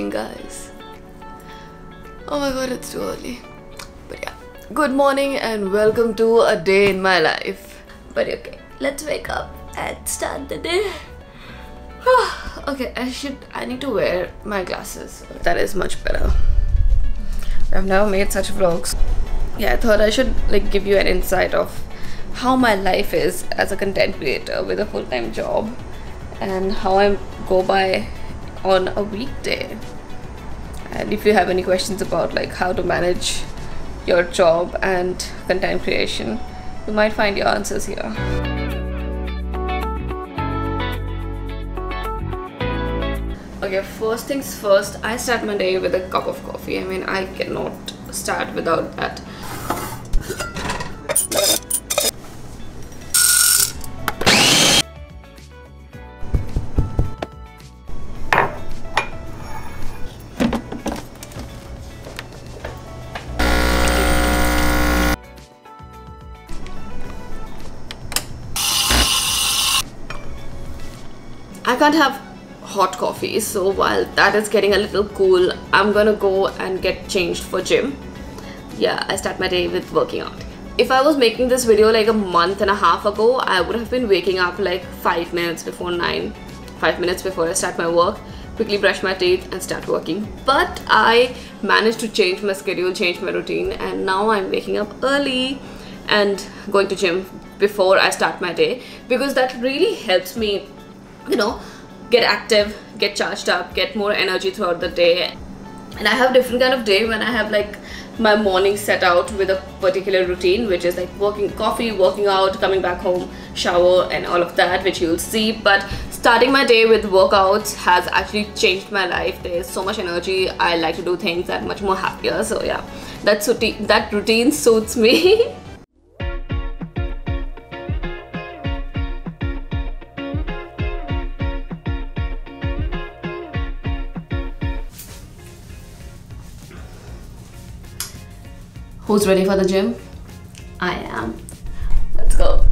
morning, guys. Oh my god, it's too early. But yeah, good morning and welcome to a day in my life. But okay, let's wake up and start the day. Okay, I need to wear my glasses. That is much better. I've never made such vlogs. Yeah, I thought I should like give you an insight of how my life is as a content creator with a full-time job and how I go by on a weekday. And if you have any questions about like how to manage your job and content creation, you might find your answers here. Okay, first things first, I start my day with a cup of coffee. I mean, I cannot start without that. I can't have hot coffee, so while that is getting a little cool, I'm gonna go and get changed for gym. Yeah, I start my day with working out. If I was making this video like a month and a half ago, I would have been waking up like 5 minutes before 9, 5 minutes before I start my work, quickly brush my teeth and start working. But I managed to change my schedule, change my routine, and now I'm waking up early and going to gym before I start my day, because that really helps me, you know, get active, get charged up, get more energy throughout the day. And I have different kind of day when I have like my morning set out with a particular routine, which is like working out, coming back home, shower and all of that, which you'll see. But starting my day with workouts has actually changed my life. There's so much energy. I like to do things. I'm much more happier. So yeah, that routine suits me. Who's ready for the gym? I am. Let's go.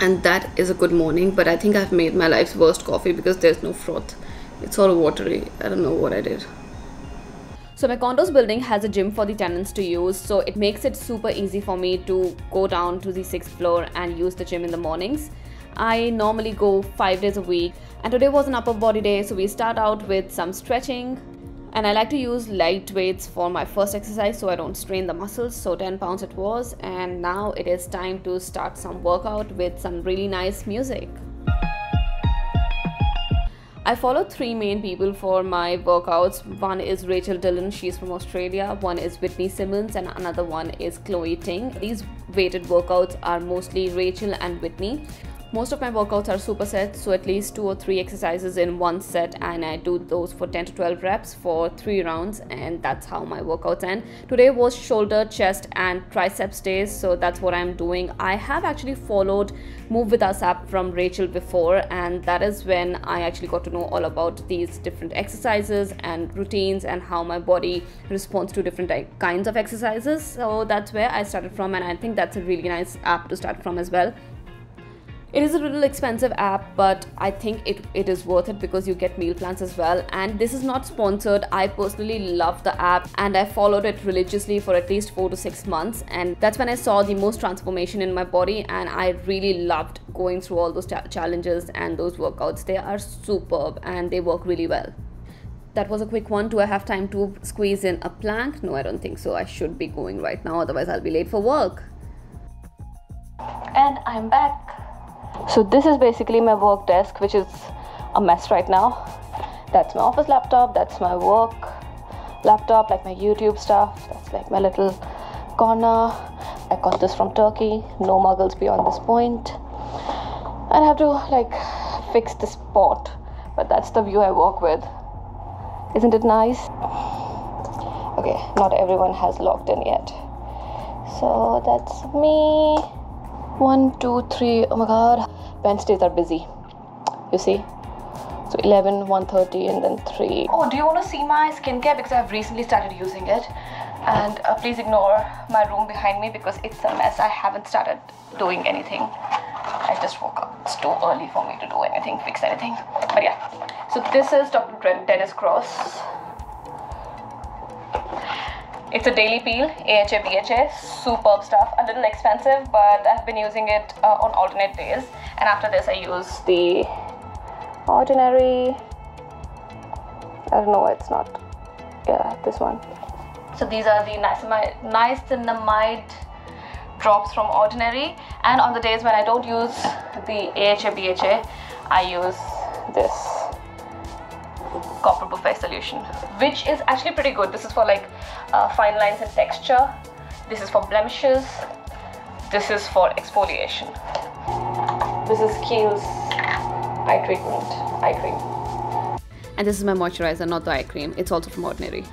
And that is a good morning, but I think I've made my life's worst coffee because there's no froth. It's all watery. I don't know what I did. So my condo's building has a gym for the tenants to use, so it makes it super easy for me to go down to the 6th floor and use the gym in the mornings. I normally go 5 days a week, and today was an upper body day, so we start out with some stretching. And I like to use light weights for my first exercise so I don't strain the muscles. So 10 pounds it was, and now it is time to start some workout with some really nice music. I follow 3 main people for my workouts. One is Rachel Dillon, she's from Australia. One is Whitney Simmons, and another one is Chloe Ting. These weighted workouts are mostly Rachel and Whitney. Most of my workouts are supersets, so at least 2 or 3 exercises in one set, and I do those for 10 to 12 reps for 3 rounds, and that's how my workouts end. Today was shoulder, chest and triceps days, so that's what I'm doing. I have actually followed Move With Us app from Rachel before, and that is when I actually got to know all about these different exercises and routines and how my body responds to different kinds of exercises. So that's where I started from, and I think that's a really nice app to start from as well. It is a little expensive app, but I think it is worth it because you get meal plans as well. And this is not sponsored. I personally love the app, and I followed it religiously for at least 4 to 6 months. And that's when I saw the most transformation in my body, and I really loved going through all those challenges and those workouts. They are superb and they work really well. That was a quick one. Do I have time to squeeze in a plank? No, I don't think so. I should be going right now, otherwise I'll be late for work. And I'm back. So this is basically my work desk, which is a mess right now. That's my office laptop, that's my work laptop, like my YouTube stuff, that's like my little corner. I got this from Turkey, no muggles beyond this point. And I have to like fix this pot, but that's the view I work with. Isn't it nice? Okay, not everyone has logged in yet. So that's me. 1, 2, 3, oh my god, Wednesdays are busy, you see, so 11, 1:30 and then 3. Oh, do you want to see my skincare, because I've recently started using it, and please ignore my room behind me because it's a mess. I haven't started doing anything. I just woke up. It's too early for me to do anything, fix anything, but yeah. So this is Dr. Dennis Cross. It's a daily peel, AHA, BHA, superb stuff. A little expensive, but I've been using it on alternate days. And after this, I use the ordinary. I don't know why it's not. Yeah, this one. So these are the niacinamide drops from Ordinary. And on the days when I don't use the AHA, BHA, I use this copper buffet solution, which is actually pretty good. This is for like fine lines and texture. This is for blemishes. This is for exfoliation. This is Kiehl's eye treatment, eye cream. And this is my moisturizer, not the eye cream. It's also from Ordinary.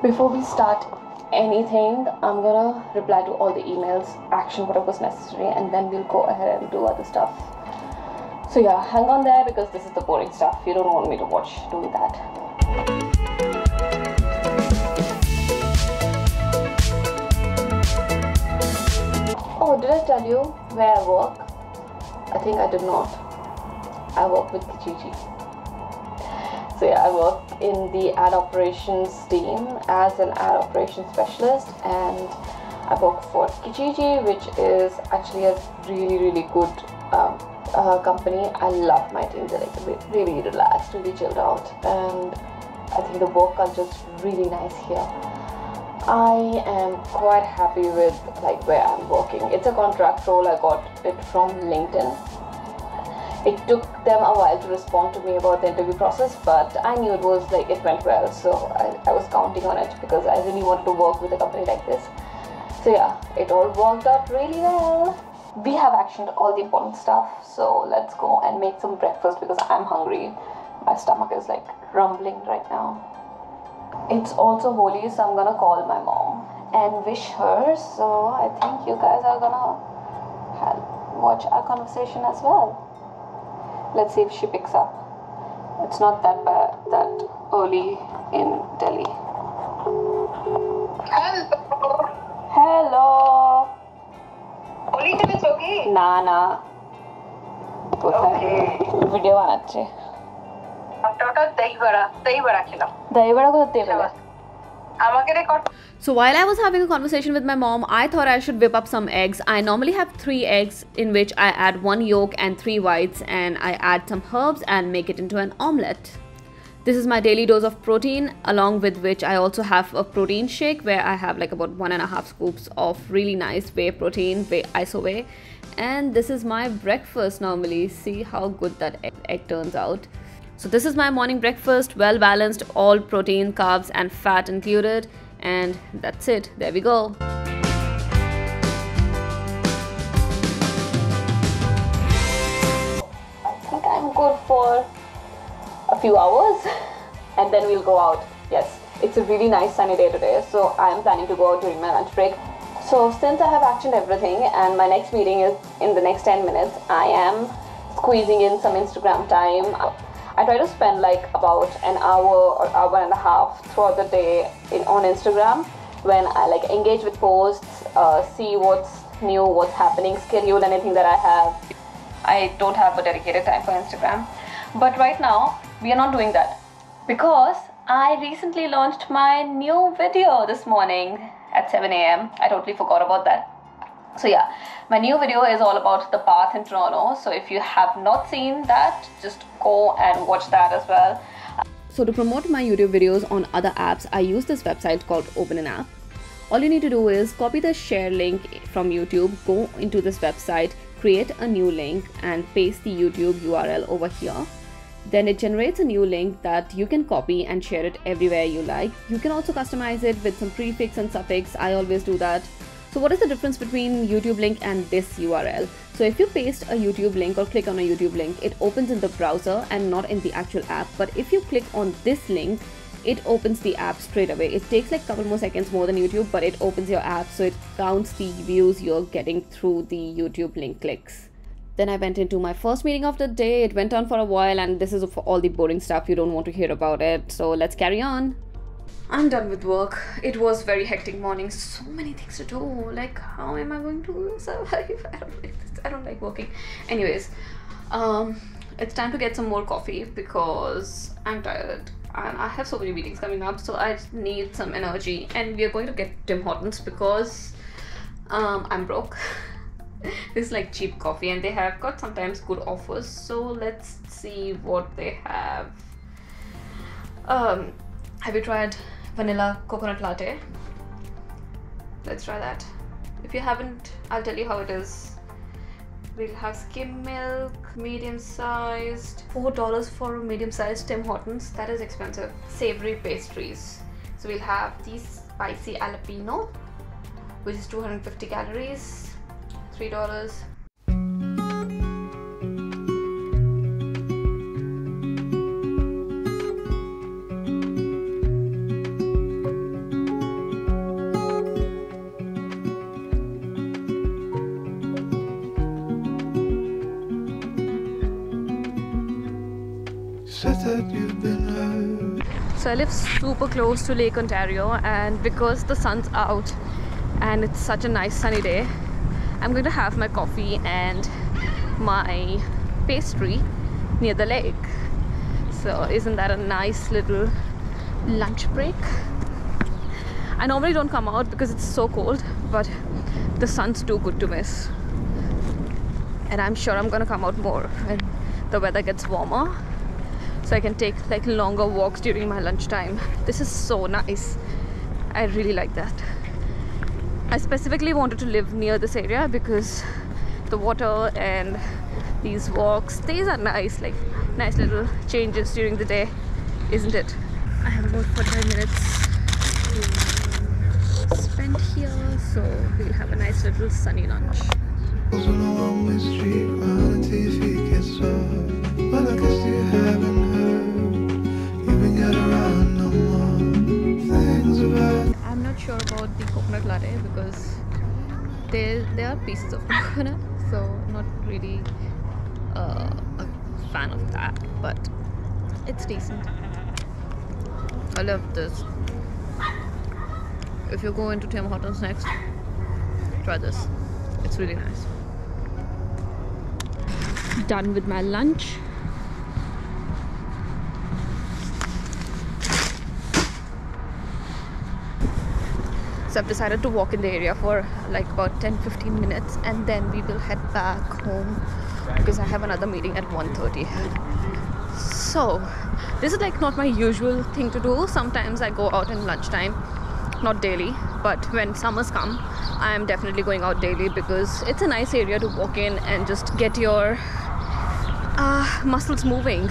Before we start anything, I'm gonna reply to all the emails, action whatever's necessary, and then we'll go ahead and do other stuff. So yeah, hang on there because this is the boring stuff. You don't want me to watch doing that. Oh, did I tell you where I work? I think I did not. I work with Kijiji. So yeah, I work in the ad operations team as an ad operations specialist, and I work for Kijiji, which is actually a really good company. I love my team. They're like really relaxed, really chilled out, and I think the work culture is really nice here. I am quite happy with like where I'm working. It's a contract role. I got it from LinkedIn. It took them a while to respond to me about the interview process, but I knew it was like it went well, so I was counting on it because I really wanted to work with a company like this. So yeah, it all worked out really well. We have actioned all the important stuff, so let's go and make some breakfast because I'm hungry. My stomach is like rumbling right now. It's also Holi, so I'm gonna call my mom and wish her. So I think you guys are gonna watch our conversation as well. Let's see if she picks up. It's not that bad, that early in Delhi. Hello. Hello. Only time it's okay. Nah. Okay. Video on it. So while I was having a conversation with my mom, I thought I should whip up some eggs. I normally have 3 eggs in which I add 1 yolk and 3 whites, and I add some herbs and make it into an omelette. This is my daily dose of protein, along with which I also have a protein shake where I have like about 1.5 scoops of really nice whey protein, iso whey. And this is my breakfast normally. See how good that egg turns out. So this is my morning breakfast, well balanced, all protein, carbs and fat included. And that's it, there we go. I think I'm good for a few hours and then we'll go out. Yes, it's a really nice sunny day today, so I'm planning to go out during my lunch break. So since I have actioned everything and my next meeting is in the next 10 minutes, I am squeezing in some Instagram time. I try to spend like about an hour or hour and a half throughout the day on Instagram, when I like engage with posts, see what's new, what's happening, schedule anything that I have. I don't have a dedicated time for Instagram, but right now we are not doing that because I recently launched my new video this morning at 7 AM. I totally forgot about that. So yeah, my new video is all about the bath in Toronto. So if you have not seen that, just go and watch that as well. So to promote my YouTube videos on other apps, I use this website called Open an App. All you need to do is copy the share link from YouTube, go into this website, create a new link and paste the YouTube URL over here. Then it generates a new link that you can copy and share it everywhere you like. You can also customize it with some prefix and suffix. I always do that. So what is the difference between YouTube link and this URL? So if you paste a YouTube link or click on a YouTube link, it opens in the browser and not in the actual app. But if you click on this link, it opens the app straight away. It takes like a couple more seconds more than YouTube, but it opens your app. So it counts the views you're getting through the YouTube link clicks. Then I went into my first meeting of the day. It went on for a while, and this is for all the boring stuff. You don't want to hear about it. So let's carry on. I'm done with work. It was very hectic morning. So many things to do. Like, how am I going to survive? I don't like this. I don't like working. Anyways, it's time to get some more coffee because I'm tired. And I have so many meetings coming up, so I need some energy. And we are going to get Tim Hortons because I'm broke. It's like cheap coffee, and they have got sometimes good offers. So let's see what they have. Have you tried vanilla coconut latte? Let's try that. If you haven't, I'll tell you how it is. We'll have skim milk, medium-sized. $4 for a medium-sized Tim Hortons. That is expensive. Savory pastries. So we'll have these spicy jalapeno, which is 250 calories. $3. So I live super close to Lake Ontario, and because the sun's out and it's such a nice sunny day, I'm going to have my coffee and my pastry near the lake. So isn't that a nice little lunch break? I normally don't come out because it's so cold, but the sun's too good to miss. And I'm sure I'm gonna come out more when the weather gets warmer, so I can take like longer walks during my lunchtime. This is so nice. I really like that. I specifically wanted to live near this area because the water and these walks, these are nice, like nice little changes during the day, isn't it? I have about 45 minutes to spend here, so we'll have a nice little sunny lunch. Sure about the coconut latte because there are pieces of coconut, so not really a fan of that, but it's decent. I love this. If you go into Tim Hortons next, try this. It's really nice. Done with my lunch. So I've decided to walk in the area for like about 10-15 minutes, and then we will head back home because I have another meeting at 1:30. So this is like not my usual thing to do. Sometimes I go out in lunchtime, not daily, but when summers come, I am definitely going out daily because it's a nice area to walk in and just get your muscles moving,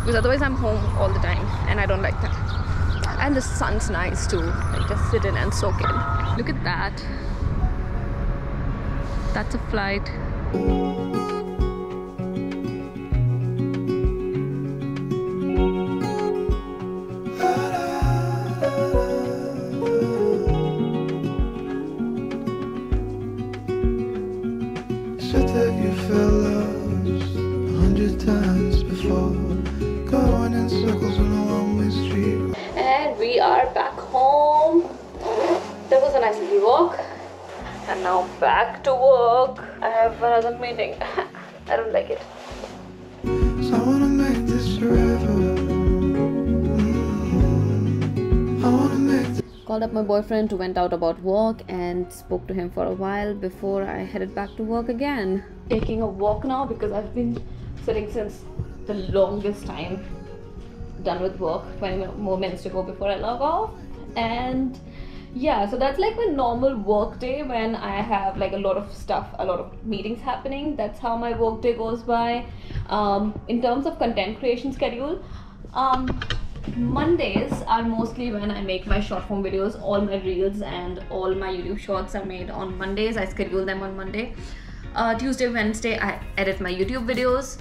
because otherwise I'm home all the time and I don't like that. And the sun's nice too, like just sit in and soak in. Look at that. That's a flight. Said that you fell lost 100 times before, going in circles on a one-way street. We are back home. That was a nice little walk, and now back to work. I have another meeting. I don't like it. So I want to make this forever. I want to make this. Called up my boyfriend who went out about work and spoke to him for a while before I headed back to work again. Taking a walk now because I've been sitting since the longest time. Done with work, 20 more minutes to go before I log off, and yeah, so that's like my normal work day when I have like a lot of stuff, a lot of meetings happening. That's how my work day goes by. In terms of content creation schedule, Mondays are mostly when I make my short form videos. All my reels and all my YouTube shorts are made on Mondays. I schedule them on Monday. Tuesday, Wednesday I edit my YouTube videos.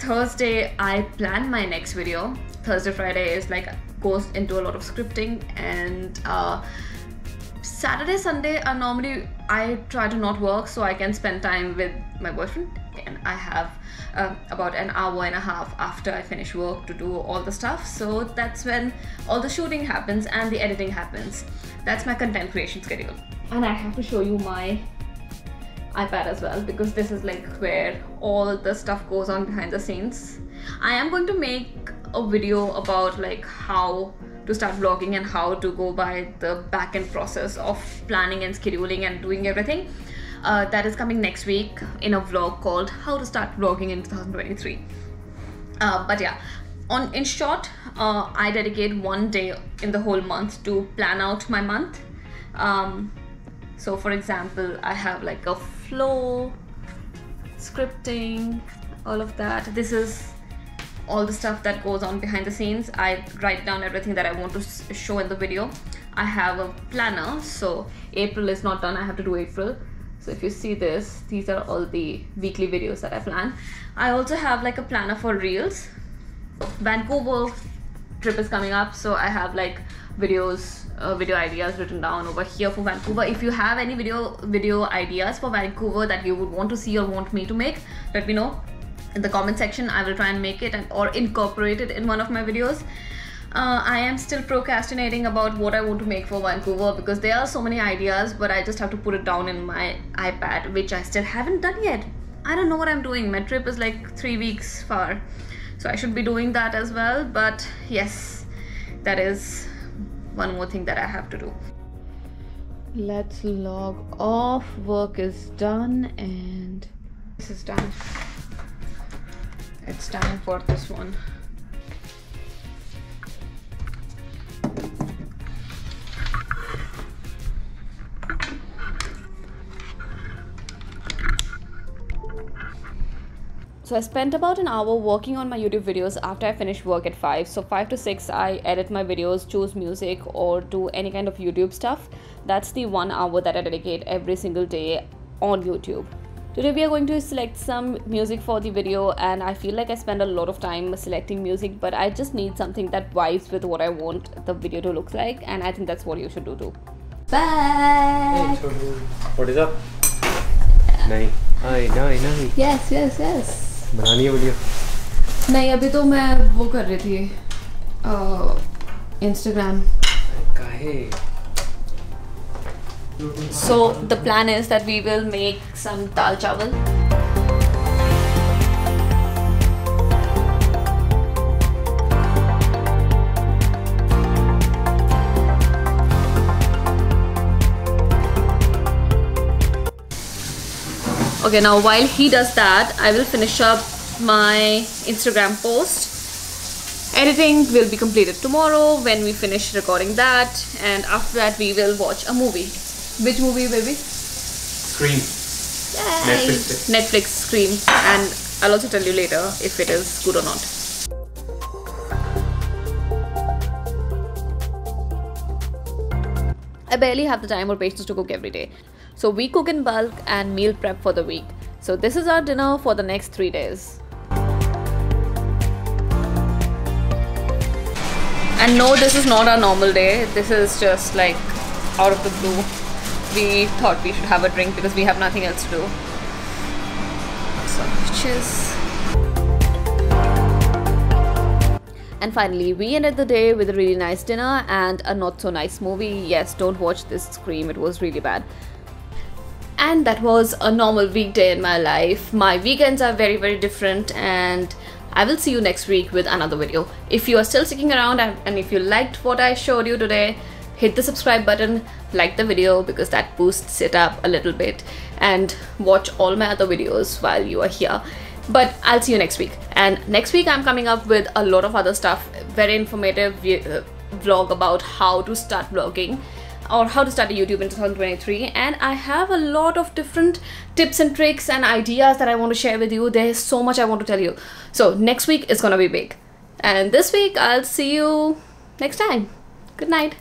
Thursday I plan my next video. Thursday, Friday is like goes into a lot of scripting and Saturday, Sunday are normally I try to not work so I can spend time with my boyfriend, and I have about an hour and a half after I finish work to do all the stuff. So that's when all the shooting happens and the editing happens. That's my content creation schedule. And I have to show you my iPad as well, because this is like where all the stuff goes on behind the scenes. I am going to make a video about like how to start vlogging and how to go by the back-end process of planning and scheduling and doing everything. That is coming next week in a vlog called How to Start Vlogging in 2023. But yeah, in short, I dedicate one day in the whole month to plan out my month. So for example, I have like a flow, scripting, all of that. This is all the stuff that goes on behind the scenes. I write down everything that I want to show in the video. I have a planner, so April is not done, I have to do April. So if you see this, these are all the weekly videos that I plan. I also have like a planner for reels. Vancouver trip is coming up, so I have like videos, video ideas written down over here for Vancouver. If you have any video ideas for Vancouver that you would want to see or want me to make, let me know in the comment section. I will try and make it or incorporate it in one of my videos. I am still procrastinating about what I want to make for Vancouver, because there are so many ideas, but I just have to put it down in my iPad, which I still haven't done yet. I don't know what I'm doing. My trip is like 3 weeks far, so I should be doing that as well. But yes, that is one more thing that I have to do. Let's log off. Work is done and this is done. It's time for this one. So I spent about an hour working on my YouTube videos after I finished work at 5. So 5 to 6 I edit my videos, choose music or do any kind of YouTube stuff. That's the 1 hour that I dedicate every single day on YouTube. Today we are going to select some music for the video, and I feel like I spend a lot of time selecting music, but I just need something that vibes with what I want the video to look like, and I think that's what you should do too. Bye! Hey, what is up? Nahi. Hi, nahi, nahi. Yes, yes, yes. Banani hai video? Nahi, abhi to main wo kar rahi thi. Instagram. Kahe? So the plan is that we will make some dal chawal. Okay, now while he does that, I will finish up my Instagram post. Editing will be completed tomorrow when we finish recording that, and after that we will watch a movie. Which movie, baby? Scream. Yay. Netflix Scream, and I'll also tell you later if it is good or not. I barely have the time or patience to cook every day, so we cook in bulk and meal prep for the week. So this is our dinner for the next 3 days. And no, this is not our normal day. This is just like out of the blue. We thought we should have a drink because we have nothing else to do. So, cheers. And finally, we ended the day with a really nice dinner and a not so nice movie. Yes, don't watch this Scream, it was really bad. And that was a normal weekday in my life. My weekends are very, very different, and I will see you next week with another video. If you are still sticking around and if you liked what I showed you today, hit the subscribe button, like the video because that boosts it up a little bit, and watch all my other videos while you are here. But I'll see you next week, and next week I'm coming up with a lot of other stuff, very informative vlog about how to start vlogging or how to start a YouTube in 2023, and I have a lot of different tips and tricks and ideas that I want to share with you. There's so much I want to tell you. So next week is gonna be big, and this week I'll see you next time. Good night.